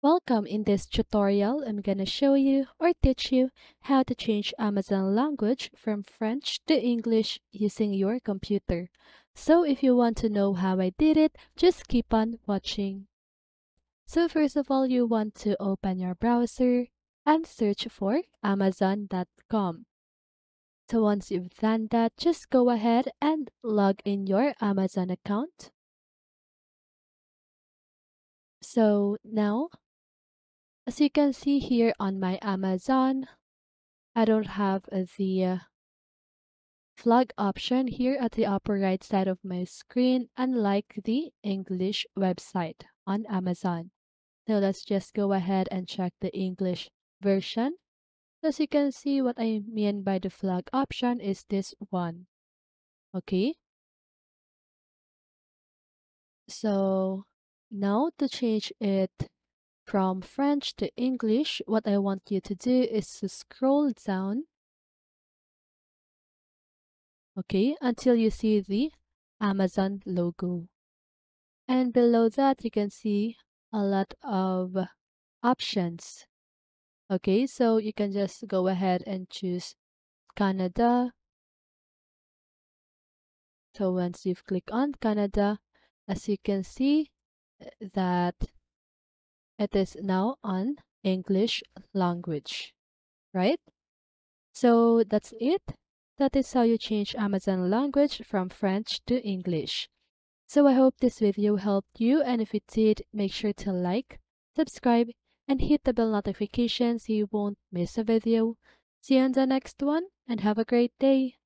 Welcome. In this tutorial, I'm gonna show you or teach you how to change Amazon language from French to English using your computer. So if you want to know how I did it, just keep on watching. So first of all, you want to open your browser and search for Amazon.com. So once you've done that, just go ahead and log in your Amazon account. So now, as you can see here on my Amazon, I don't have the flag option here at the upper right side of my screen, unlike the English website on Amazon. So let's just go ahead and check the English version. As you can see, what I mean by the flag option is this one. Okay. So now to change it from French to English, what I want you to do is to scroll down, okay, until you see the Amazon logo. And below that, you can see a lot of options. Okay, so you can just go ahead and choose Canada. So once you've clicked on Canada, as you can see that it is now on English language, right? So that's it. That is how you change Amazon language from French to English. So I hope this video helped you, and if it did, make sure to like, subscribe, and hit the bell notification so you won't miss a video. See you on the next one, and have a great day.